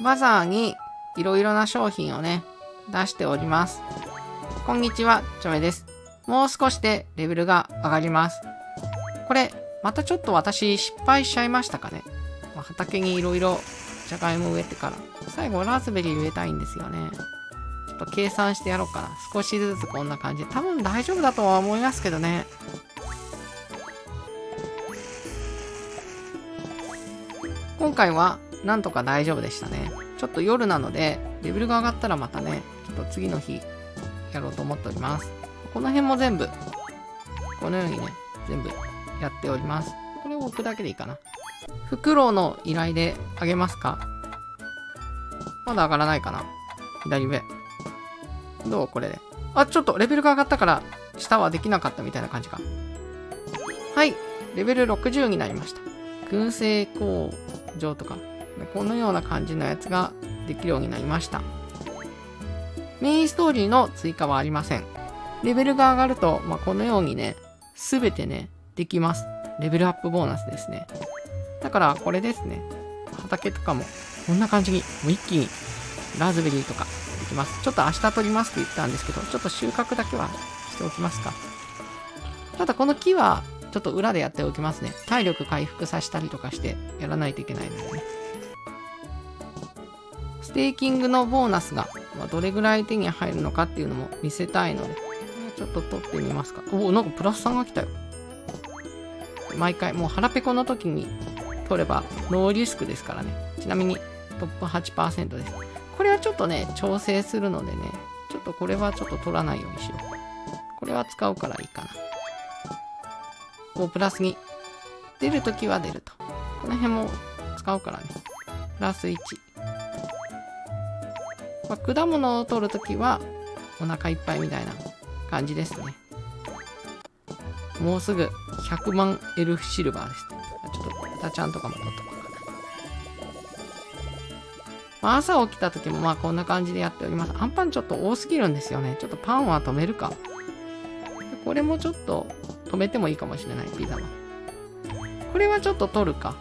バザーにいろいろな商品をね、出しております。こんにちは、ちょめです。もう少しでレベルが上がります。これ、またちょっと私失敗しちゃいましたかね。畑にいろいろじゃがいも植えてから。最後ラズベリー植えたいんですよね。ちょっと計算してやろうかな。少しずつこんな感じ。多分大丈夫だとは思いますけどね。今回はなんとか大丈夫でしたね。ちょっと夜なので、レベルが上がったらまたね、ちょっと次の日やろうと思っております。この辺も全部、このようにね、全部やっております。これを置くだけでいいかな。フクロウの依頼であげますか？まだ上がらないかな。左上。どうこれで。あ、ちょっとレベルが上がったから、下はできなかったみたいな感じか。はい。レベル60になりました。燻製工場とか、このような感じのやつができるようになりました。メインストーリーの追加はありません。レベルが上がると、このようにね、すべてね、できます。レベルアップボーナスですね。だから、これですね。畑とかも、こんな感じに、もう一気に、ラズベリーとか、できます。ちょっと明日取りますって言ったんですけど、ちょっと収穫だけはしておきますか。ただ、この木は、ちょっと裏でやっておきますね。体力回復させたりとかして、やらないといけないのでね。ステーキングのボーナスがどれぐらい手に入るのかっていうのも見せたいので、ちょっと取ってみますか。おお、なんかプラス3が来たよ。毎回、もう腹ペコの時に取ればノーリスクですからね。ちなみにトップ 8% です。これはちょっとね、調整するのでね、ちょっとこれはちょっと取らないようにしよう。これは使うからいいかな。もうプラス2。出る時は出ると。この辺も使うからね。プラス1。果物を取るときはお腹いっぱいみたいな感じですね。もうすぐ100万エルフシルバーです。ちょっと豚ちゃんとかも取っとこうかな。朝起きたときもこんな感じでやっております。あんパンちょっと多すぎるんですよね。ちょっとパンは止めるか。これもちょっと止めてもいいかもしれない、ピザは。これはちょっと取るか。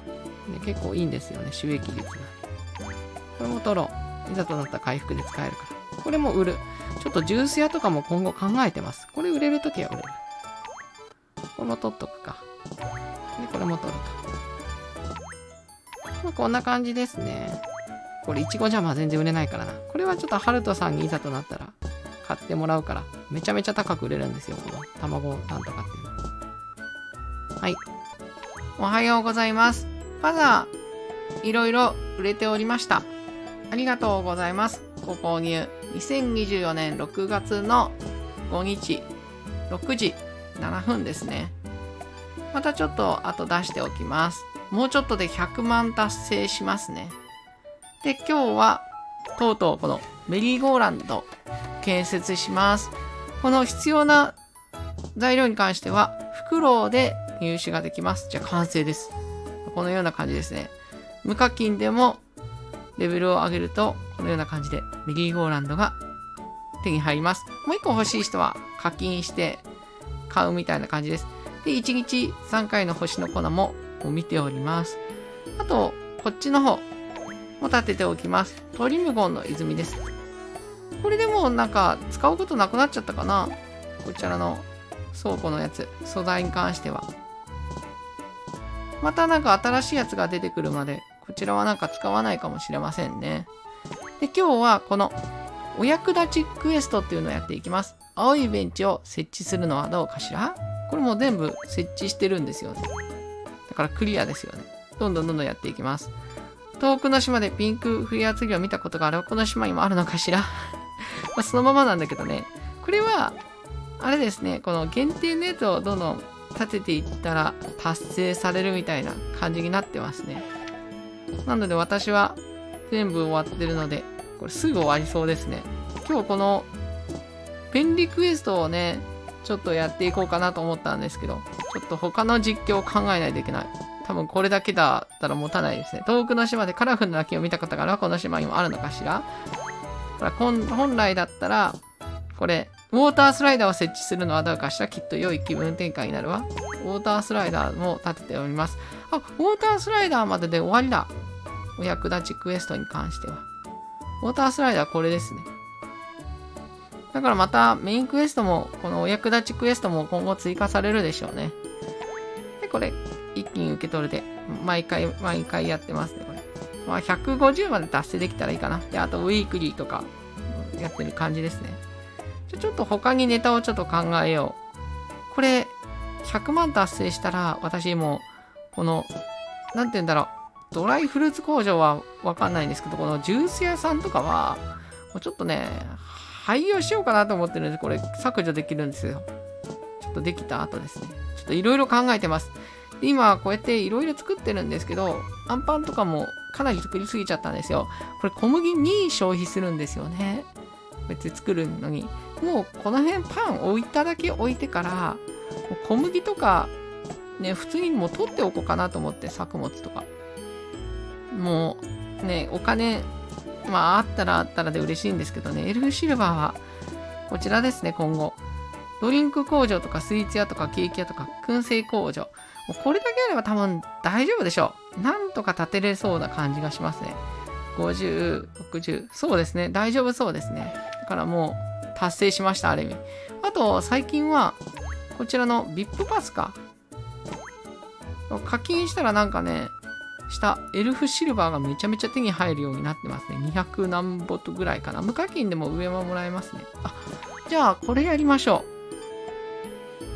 ね、結構いいんですよね、収益率が。これも取ろう。いざとなったら回復で使えるから。これも売る。ちょっとジュース屋とかも今後考えてます。これ売れるときは売れる。この取っとくか。で、これも取ると。こんな感じですね。これ、イチゴじゃ全然売れないからな。これはちょっとハルトさんにいざとなったら買ってもらうから、めちゃめちゃ高く売れるんですよ。この卵なんとかっていうの。はい。おはようございます。バザー、いろいろ売れておりました。ありがとうございます。ご購入。2024年6月の5日、6時7分ですね。またちょっと後出しておきます。もうちょっとで100万達成しますね。で、今日はとうとうこのメリーゴーランド建設します。この必要な材料に関しては、フクロウで入手ができます。じゃあ完成です。このような感じですね。無課金でもレベルを上げると、このような感じで、メリーゴーランドが手に入ります。もう一個欲しい人は課金して買うみたいな感じです。で、1日3回の星の粉も見ております。あと、こっちの方も立てておきます。トリムゴンの泉です。これでもなんか使うことなくなっちゃったかな。こちらの倉庫のやつ、素材に関しては。またなんか新しいやつが出てくるまで、こちらはなんか使わないかもしれませんね。で、今日はこのお役立ちクエストっていうのをやっていきます。青いベンチを設置するのはどうかしら？これもう全部設置してるんですよね。だからクリアですよね。どんどんやっていきます。遠くの島でピンクフレアツリーを見たことがある。この島にもあるのかしら？そのままなんだけどね。これは、あれですね、この限定のやつをどんどん立てていったら達成されるみたいな感じになってますね。なので私は全部終わってるので、これすぐ終わりそうですね。今日このペンリクエストをね、ちょっとやっていこうかなと思ったんですけど、ちょっと他の実況を考えないといけない。多分これだけだったら持たないですね。遠くの島でカラフルな木を見たことがある。この島にもあるのかしら？だから本来だったら、これ、ウォータースライダーを設置するのはどうかしら？きっと良い気分転換になるわ。ウォータースライダーも立てております。あ、ウォータースライダーまでで終わりだ。お役立ちクエストに関しては。ウォータースライダーこれですね。だからまたメインクエストも、このお役立ちクエストも今後追加されるでしょうね。で、これ、一気に受け取るで、毎回やってますね、これ。まあ、150まで達成できたらいいかな。で、あと、ウィークリーとか、やってる感じですね。ちょっと他にネタをちょっと考えよう。これ、100万達成したら、私も、この、なんて言うんだろう、ドライフルーツ工場はわかんないんですけど、このジュース屋さんとかは、もうちょっとね、廃業しようかなと思ってるんで、これ削除できるんですよ。ちょっとできた後ですね。ちょっといろいろ考えてます。で、今、こうやっていろいろ作ってるんですけど、アンパンとかもかなり作りすぎちゃったんですよ。これ小麦2消費するんですよね。別に作るのに。もうこの辺パン置いただけ置いてから、小麦とか、ね、普通にもう取っておこうかなと思って、作物とか。もう、ね、お金、まあ、あったらで嬉しいんですけどね。エルフシルバーは、こちらですね、今後。ドリンク工場とか、スイーツ屋とか、ケーキ屋とか、燻製工場。もうこれだけあれば多分大丈夫でしょう。なんとか建てれそうな感じがしますね。50、60。そうですね。大丈夫そうですね。だからもう、達成しました、ある意味。あと、最近は、こちらのVIPパスか。課金したらなんかね、下、エルフシルバーがめちゃめちゃ手に入るようになってますね。200何ボットぐらいかな。無課金でも上はもらえますね。あ、じゃあこれやりましょ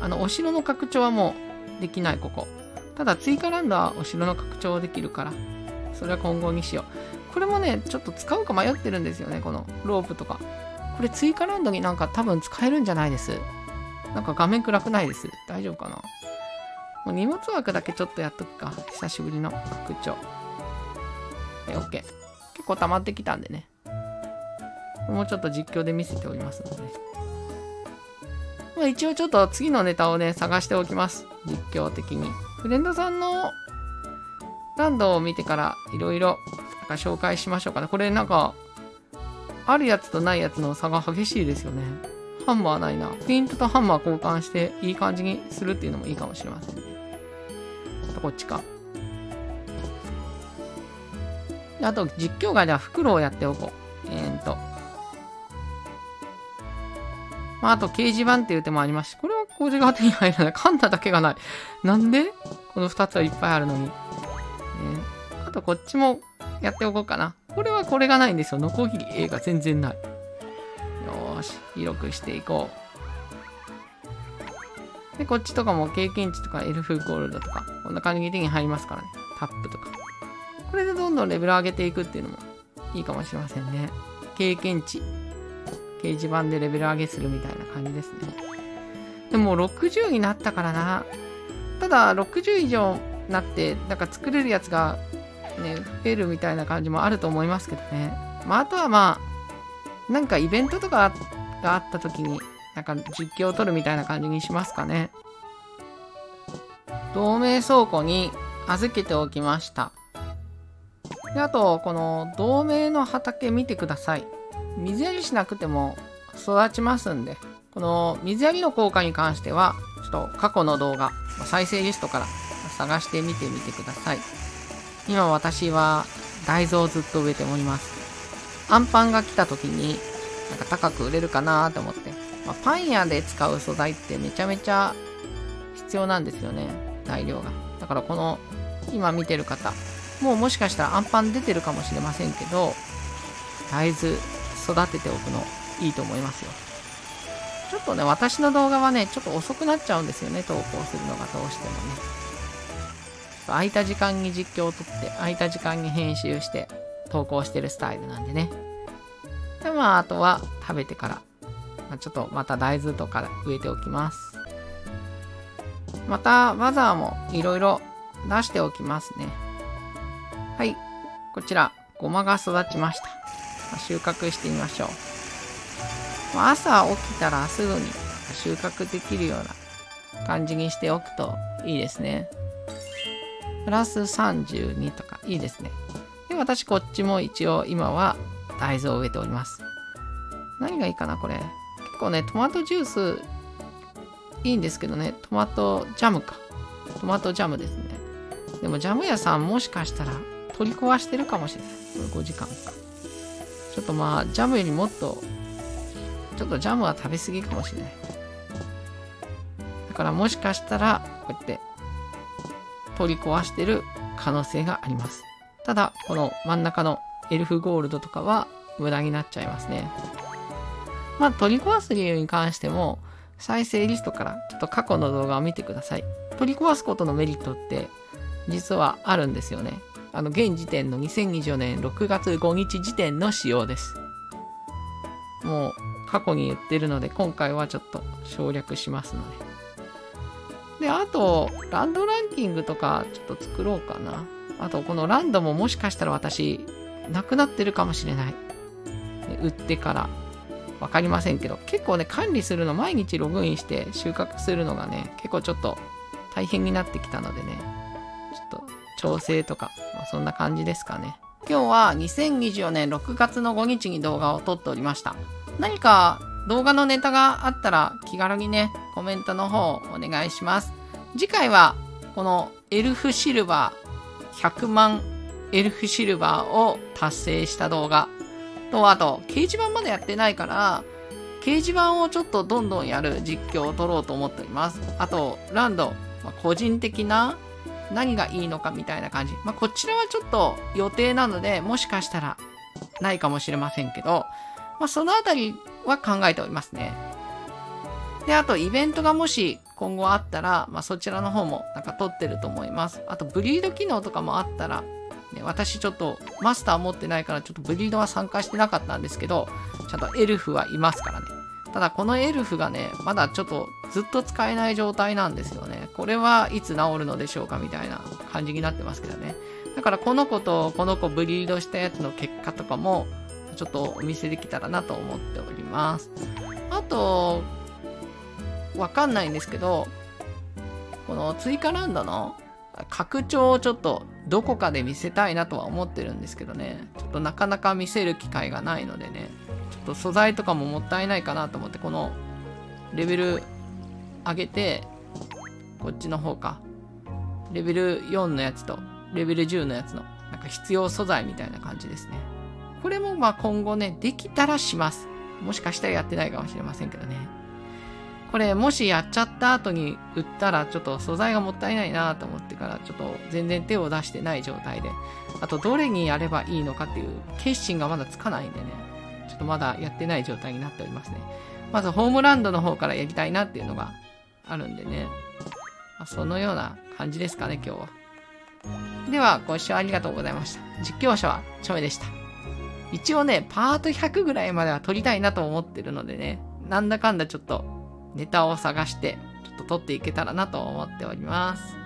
う。お城の拡張はもうできない、ここ。ただ追加ランドはお城の拡張できるから、それは今後にしよう。これもね、ちょっと使うか迷ってるんですよね、このロープとか。これ追加ランドになんか多分使えるんじゃないです。なんか画面暗くないです。大丈夫かな。もう荷物枠だけちょっとやっとくか。久しぶりの拡張。OK。結構溜まってきたんでね。もうちょっと実況で見せておりますので。まあ、一応ちょっと次のネタをね、探しておきます。実況的に。フレンドさんのランドを見てからいろいろ紹介しましょうかね。これなんか、あるやつとないやつの差が激しいですよね。ハンマーないな。ペイントとハンマー交換していい感じにするっていうのもいいかもしれませんね。あとこっちか。あと実況外では袋をやっておこう。まあ、あと掲示板っていう手もありますし、これは工事が手に入らない。カンナだけがない。なんでこの2つはいっぱいあるのに。あとこっちもやっておこうかな。これがないんですよ。ノコギリ A が全然ない。広くしていこう。で、こっちとかも経験値とかエルフゴールドとか、こんな感じで入りますからね。タップとか。これでどんどんレベル上げていくっていうのもいいかもしれませんね。経験値。掲示板でレベル上げするみたいな感じですね。でも60になったからな。ただ、60以上になって、なんか作れるやつがね、増えるみたいな感じもあると思いますけどね。まあ、あとはまあ、なんかイベントとかがあった時に、なんか実況を撮るみたいな感じにしますかね。同盟倉庫に預けておきました。で、あと、この同盟の畑見てください。水やりしなくても育ちますんで、この水やりの効果に関しては、ちょっと過去の動画、再生リストから探して見てみてください。今私は大豆をずっと植えております。アンパンが来た時に、なんか高く売れるかなと思って。まあ、パン屋で使う素材ってめちゃめちゃ必要なんですよね。材料が。だからこの、今見てる方、もうもしかしたらアンパン出てるかもしれませんけど、大豆育てておくのいいと思いますよ。ちょっとね、私の動画はね、ちょっと遅くなっちゃうんですよね。投稿するのがどうしてもね。空いた時間に実況を撮って、空いた時間に編集して、投稿してるスタイルなんでね。で、まあ、あとは食べてから、まあ、ちょっとまた大豆とか植えておきます。また、バザーもいろいろ出しておきますね。はい。こちら、ごまが育ちました。まあ、収穫してみましょう。まあ、朝起きたらすぐに収穫できるような感じにしておくといいですね。プラス32とかいいですね。私こっちも一応今は大豆を植えております。何がいいかなこれ。結構ね、トマトジュースいいんですけどね、トマトジャムか。トマトジャムですね。でもジャム屋さんもしかしたら取り壊してるかもしれない。これ5時間か。ちょっとまあ、ジャムよりもっと、ちょっとジャムは食べ過ぎかもしれない。だからもしかしたら、こうやって、取り壊してる可能性があります。ただ、この真ん中のエルフゴールドとかは無駄になっちゃいますね。まあ、取り壊す理由に関しても、再生リストからちょっと過去の動画を見てください。取り壊すことのメリットって、実はあるんですよね。現時点の2024年6月5日時点の仕様です。もう、過去に言ってるので、今回はちょっと省略しますので。で、あと、ランドランキングとか、ちょっと作ろうかな。あと、このランドももしかしたら私、なくなってるかもしれない。売ってから。わかりませんけど、結構ね、管理するの、毎日ログインして収穫するのがね、結構ちょっと大変になってきたのでね、ちょっと調整とか、まあ、そんな感じですかね。今日は2024年6月の5日に動画を撮っておりました。何か動画のネタがあったら気軽にね、コメントの方お願いします。次回はこのエルフシルバー、100万エルフシルバーを達成した動画。と、あと、掲示板までやってないから、掲示板をちょっとどんどんやる実況を撮ろうと思っております。あと、ランド、まあ、個人的な何がいいのかみたいな感じ。まあ、こちらはちょっと予定なので、もしかしたらないかもしれませんけど、まあ、そのあたりは考えておりますね。で、あと、イベントがもし今後あったら、まあ、そちらの方もなんか撮ってると思います。あと、ブリード機能とかもあったら、私ちょっとマスター持ってないからちょっとブリードは参加してなかったんですけど、ちゃんとエルフはいますからね。ただこのエルフがね、まだちょっとずっと使えない状態なんですよね。これはいつ治るのでしょうかみたいな感じになってますけどね。だからこの子とこの子ブリードしたやつの結果とかもちょっとお見せできたらなと思っております。あと、わかんないんですけど、この追加ランドの拡張をちょっとどこかで見せたいなとは思ってるんですけどね。ちょっとなかなか見せる機会がないのでね。ちょっと素材とかももったいないかなと思って、このレベル上げて、こっちの方か。レベル4のやつとレベル10のやつの、なんか必要素材みたいな感じですね。これもまあ今後ね、できたらします。もしかしたらやってないかもしれませんけどね。これもしやっちゃった後に売ったらちょっと素材がもったいないなと思ってからちょっと全然手を出してない状態で、あとどれにやればいいのかっていう決心がまだつかないんでね、ちょっとまだやってない状態になっておりますね。まずホームランドの方からやりたいなっていうのがあるんでね、そのような感じですかね今日は。ではご視聴ありがとうございました。実況者はちょいでした。一応ね、パート100ぐらいまでは撮りたいなと思ってるのでね、なんだかんだちょっとネタを探して、ちょっと撮っていけたらなと思っております。